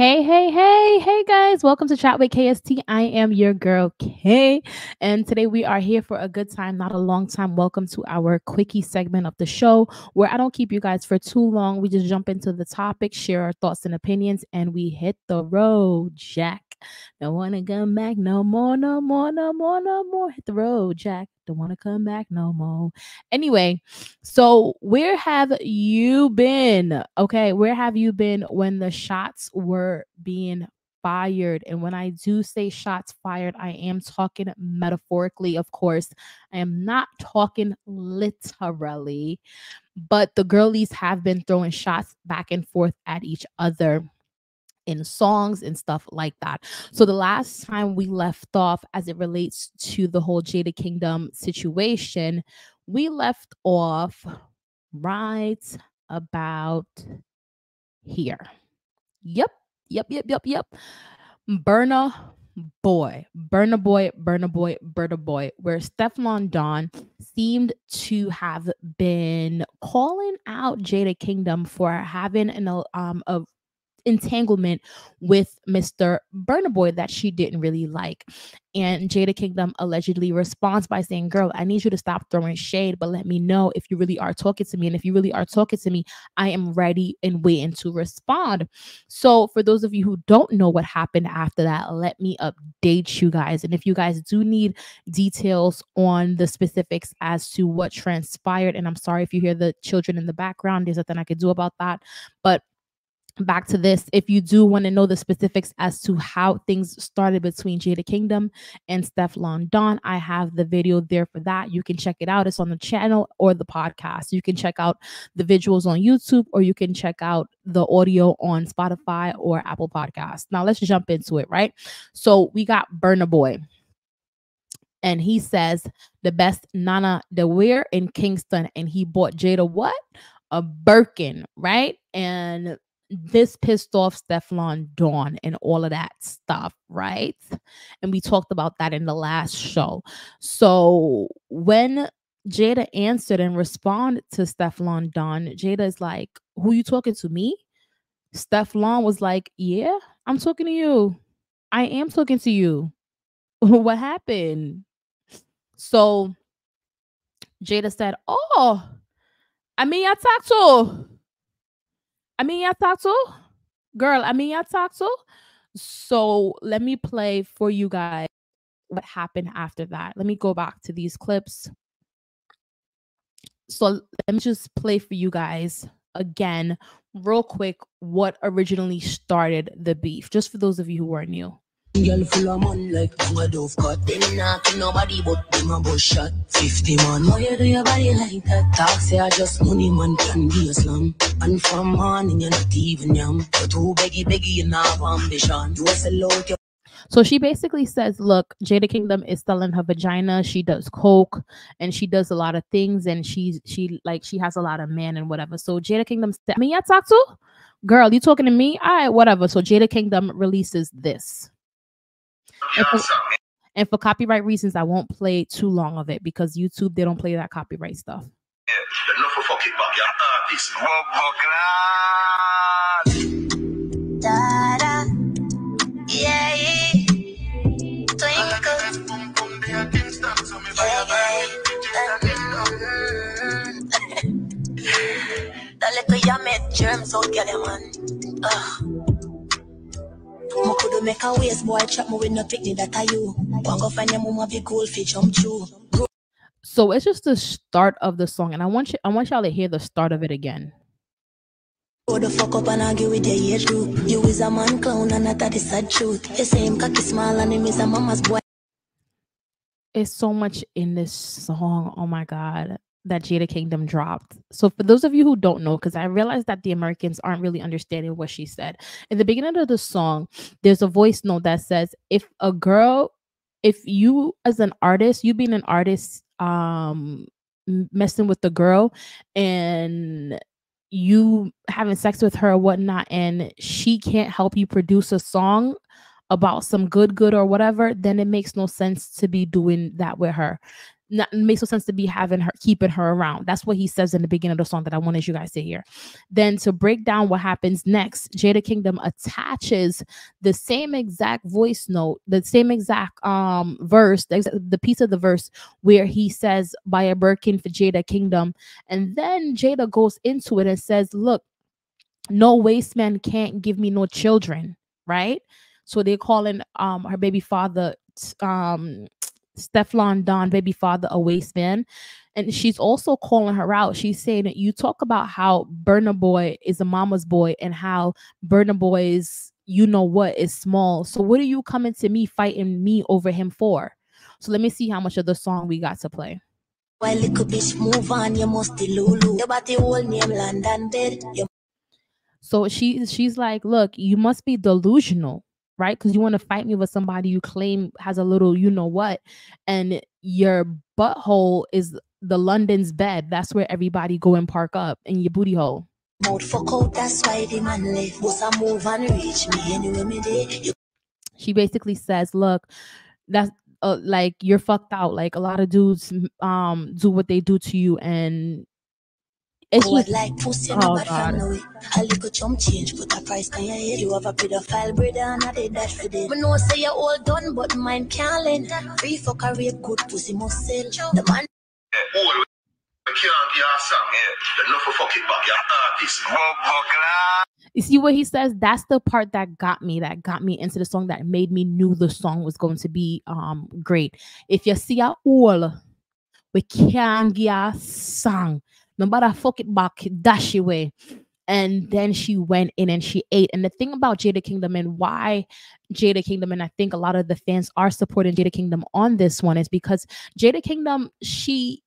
Hey guys, welcome to Chat with KST. I am your girl K, and today we are here for a good time, not a long time. Welcome to our quickie segment of the show where I don't keep you guys for too long. We just jump into the topic, share our thoughts and opinions, and we hit the road, Jack. Don't want to come back no more. Hit the road, Jack. Don't want to come back no more. Anyway, so where have you been? Okay, where have you been when the shots were being fired? And when I do say shots fired, I am talking metaphorically, of course. I am not talking literally, but the girlies have been throwing shots back and forth at each other in songs and stuff like that. So the last time we left off, as it relates to the whole Jada Kingdom situation, we left off right about here. Yep. Burna Boy, where Stefflon Don seemed to have been calling out Jada Kingdom for having an entanglement with Mr. Burna Boy that she didn't really like. And Jada Kingdom allegedly responds by saying, "Girl, I need you to stop throwing shade, but let me know if you really are talking to me. And if you really are talking to me, I am ready and waiting to respond." So for those of you who don't know what happened after that, let me update you guys. And if you guys do need details on the specifics as to what transpired, and I'm sorry if you hear the children in the background, there's nothing I could do about that. But back to this, if you do want to know the specifics as to how things started between Jada Kingdom and Stefflon Don, I have the video there for that. You can check it out. It's on the channel or the podcast. You can check out the visuals on YouTube, or you can check out the audio on Spotify or Apple Podcasts. Now let's jump into it, right? So we got Burna Boy, and he says the best Nana de Weir in Kingston, and he bought Jada what? A Birkin, right? And this pissed off Stefflon Don and all of that stuff, right? And we talked about that in the last show. So when Jada answered and responded to Stefflon Don, Jada is like, "Who you talking to, me?" Stefflon was like, "Yeah, I'm talking to you. I am talking to you. What happened?" So Jada said, I mean, I talked to. So let me play for you guys what happened after that. Let me go back to these clips. So let me just play for you guys again, real quick, what originally started the beef, just for those of you who are new. Girl full of man like a dove cut. Them not to nobody but them a bush shot. 50 man. Why you do your body like that? Talk say I just money man can be a slum. And from morning you're not even young. You're too beggy and have ambition. You was a lot. So she basically says, look, Jada Kingdom is selling her vagina. She does coke and she does a lot of things, and she has a lot of men and whatever. So Jada Kingdom said, "I mean, yeah, talk to? Girl, you talking to me? All right, whatever." So Jada Kingdom releases this. And for copyright reasons, I won't play too long of it because YouTube, they don't play that copyright stuff. Yeah, enough for fucking back, yeah. I could make a waste boy trap me with no picnic that I you. Walk off and your mama be cool for jump too. So it's just the start of the song, and I want y'all to hear the start of it again. Go the fuck up and argue with your age group. You is a man clown and that is a truth. The same cocky smile and him is a mama's boy. It's so much in this song. Oh my god. That Jada Kingdom dropped. So for those of you who don't know, because I realized that the Americans aren't really understanding what she said. In the beginning of the song, there's a voice note that says, if you as an artist, you being an artist, messing with the girl and you having sex with her or whatnot, and she can't help you produce a song about some good or whatever, then it makes no sense to be doing that with her. not, it makes no sense to be having her, keeping her around. That's what he says in the beginning of the song that I wanted you guys to hear. Then to break down what happens next, Jada Kingdom attaches the same exact voice note, the same exact verse, the piece of the verse where he says, buy a Birkin for Jada Kingdom. And then Jada goes into it and says, look, no waste man can't give me no children, right? So they're calling her baby father, Stefflon Don, baby father, a waste man. And she's also calling her out. She's saying that you talk about how Burna Boy is a mama's boy and how Burna Boy's, you know what, is small. So what are you coming to me fighting me over him for? So let me see how much of the song we got to play. Well, little bitch, move on, you must lulu. Nobody will name London dead. So she's like, look, you must be delusional, right? Because you want to fight me with somebody you claim has a little, you know what, and your butthole is the London's bed. That's where everybody go and park up, in your booty hole. She basically says, look, that's like you're fucked out. Like a lot of dudes do what they do to you, and it's just, like pussy, oh God. A little chump change, put a price on your head. You have a pedophile brother and I did that for them. I know say you're all done, but mine can't lend. Free for career, good pussy must sell. The man you see what he says? That's the part that got me. That got me into the song. That made me knew the song was going to be great. If you see a all, we can't get a song. No matter fuck it back, dash away. And then she went in and she ate. And the thing about Jada Kingdom and why Jada Kingdom, and I think a lot of the fans are supporting Jada Kingdom on this one, is because Jada Kingdom, she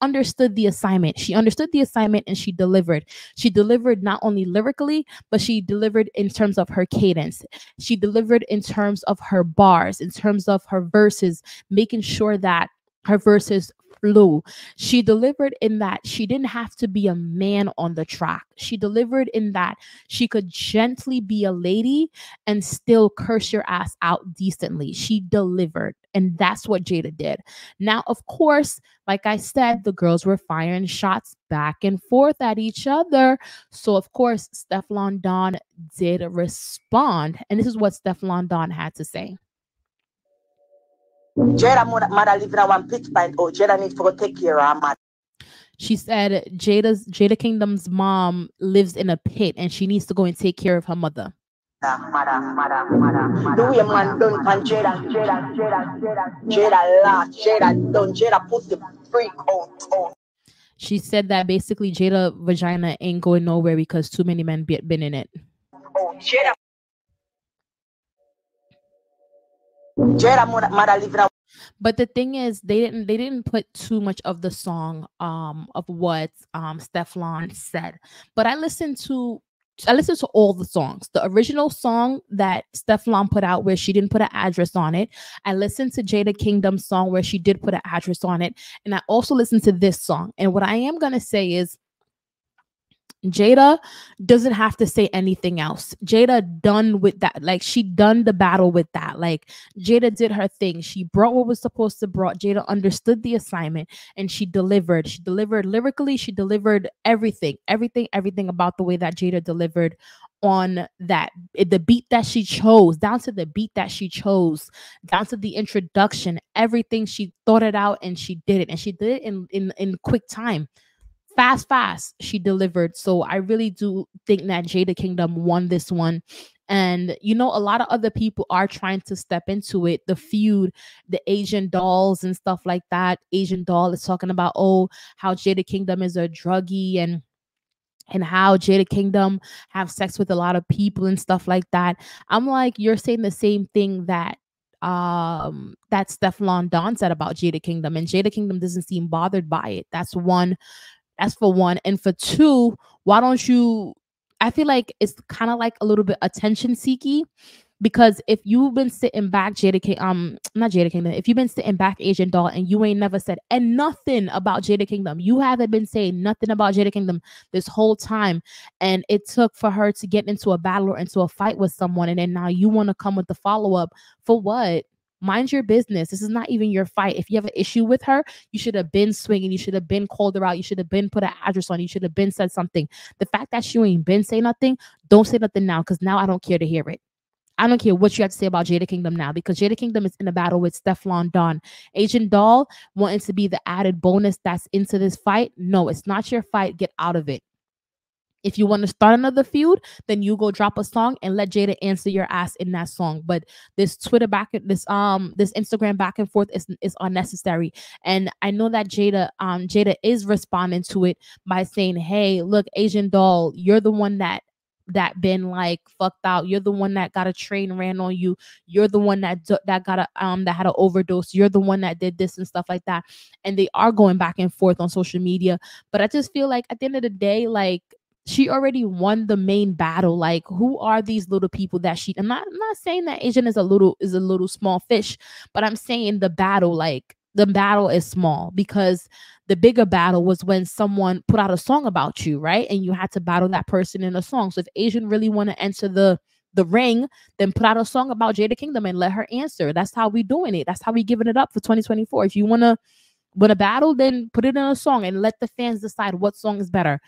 understood the assignment. She understood the assignment and she delivered. She delivered not only lyrically, but she delivered in terms of her cadence. She delivered in terms of her bars, in terms of her verses, making sure that her verses flew. She delivered in that she didn't have to be a man on the track. She delivered in that she could gently be a lady and still curse your ass out decently. She delivered. And that's what Jada did. Now, of course, like I said, the girls were firing shots back and forth at each other. So, of course, Stefflon Don did respond. And this is what Stefflon Don had to say. Jada mother living at one pitch pint. Oh, Jada needs to go take care of her mother. She said Jada Kingdom's mom lives in a pit and she needs to go and take care of her mother. Do your man done pan Jada last, Jada done, Jada put the freak out. She said that basically Jada vagina ain't going nowhere because too many men been in it. Oh, Jada. But the thing is, they didn't put too much of the song of what Stefflon said. But I listened to all the songs. The original song that Stefflon put out where she didn't put an address on it. I listened to Jada Kingdom's song where she did put an address on it. And I also listened to this song. And what I am going to say is, Jada doesn't have to say anything else. Jada done with that. Like, she done the battle with that. Like, Jada did her thing. She brought what was supposed to brought. Jada understood the assignment and she delivered. She delivered lyrically. She delivered everything about the way that Jada delivered on that. The beat that she chose, down to the beat that she chose, down to the introduction, everything. She thought it out and she did it. And she did it in quick time. Fast, she delivered. So I really do think that Jada Kingdom won this one. And, you know, a lot of other people are trying to step into it. The feud, the Asian Dolls and stuff like that. Asian Doll is talking about, oh, how Jada Kingdom is a druggie and how Jada Kingdom have sex with a lot of people and stuff like that. I'm like, you're saying the same thing that that Stefflon Don said about Jada Kingdom. And Jada Kingdom doesn't seem bothered by it. That's one. That's for one. And for two, why don't you, I feel like it's kind of like a little bit attention-seeking, because if you've been sitting back, if you've been sitting back, Asian Doll, and you ain't never said nothing about Jada Kingdom, you haven't been saying nothing about Jada Kingdom this whole time, and it took for her to get into a battle or into a fight with someone, and then now you want to come with the follow-up, for what? Mind your business. This is not even your fight. If you have an issue with her, you should have been swinging. You should have been called her out. You should have been put an address on. You should have been said something. The fact that you ain't been saying nothing, don't say nothing now, because now I don't care to hear it. I don't care what you have to say about Jada Kingdom now, because Jada Kingdom is in a battle with Stefflon Don. Asian Doll wanting to be the added bonus that's into this fight. No, it's not your fight. Get out of it. If you want to start another feud, then you go drop a song and let Jada answer your ass in that song. But this Twitter back, this Instagram back and forth is unnecessary. And I know that Jada is responding to it by saying, "Hey, look, Asian Doll, you're the one that been like fucked out. You're the one that got a train ran on you. You're the one that got a that had an overdose. You're the one that did this," and stuff like that. And they are going back and forth on social media. But I just feel like at the end of the day, like, she already won the main battle. Like, who are these little people that she? I'm not saying that Asian is a little small fish, but I'm saying the battle, like, the battle is small, because the bigger battle was when someone put out a song about you, right? And you had to battle that person in a song. So if Asian really want to enter the ring, then put out a song about Jada Kingdom and let her answer. That's how we doing it. That's how we giving it up for 2024. If you want to battle, then put it in a song and let the fans decide what song is better.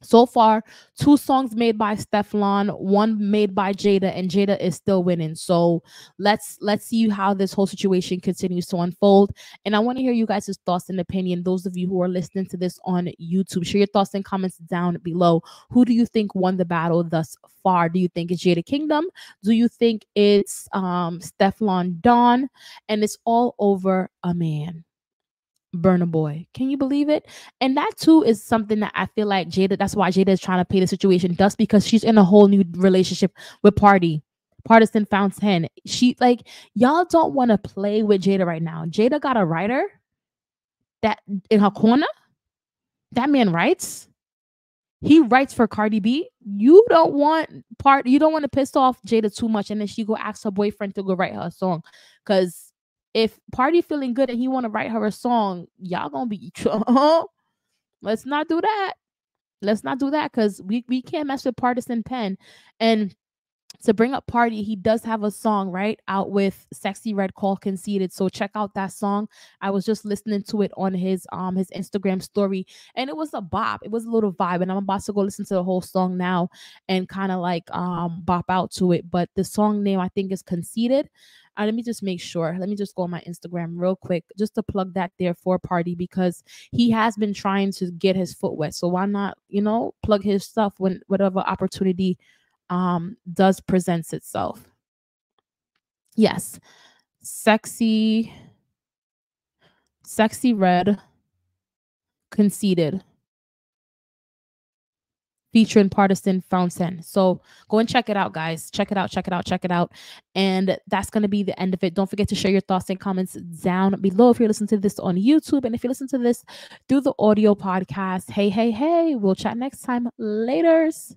So far, two songs made by Stefflon, one made by Jada, and Jada is still winning. So let's see how this whole situation continues to unfold. And I want to hear you guys' thoughts and opinion. Those of you who are listening to this on YouTube, share your thoughts and comments down below. Who do you think won the battle thus far? Do you think it's Jada Kingdom? Do you think it's Stefflon Don? And it's all over a man, Burna Boy. Can you believe it? And that too is something that I feel like Jada, that's why Jada is trying to pay the situation dust, because she's in a whole new relationship with Partisan Fountain. She, like, y'all don't want to play with Jada right now. Jada got a writer that in her corner. That man writes. He writes for Cardi B. You don't want to piss off Jada too much, and then she go ask her boyfriend to go write her a song. Because if Party feeling good and he want to write her a song, y'all gonna be, let's not do that. Let's not do that, because we can't mess with Partisan Pen. And to bring up Party, he does have a song right out with Sexy Red called Conceited. So check out that song. I was just listening to it on his Instagram story, and it was a bop. It was a little vibe, and I'm about to go listen to the whole song now and kind of like bop out to it. But the song name, I think, is Conceited. Let me just make sure. Let me just go on my Instagram real quick just to plug that there for Party, because he has been trying to get his foot wet. So why not, plug his stuff when whatever opportunity does presents itself. Yes. Sexy Red, Conceited, featuring Partisan Fountain. So go and check it out, guys. Check it out. And that's going to be the end of it. Don't forget to share your thoughts and comments down below if you're listening to this on YouTube. And if you listen to this through the audio podcast, hey, we'll chat next time. Laters.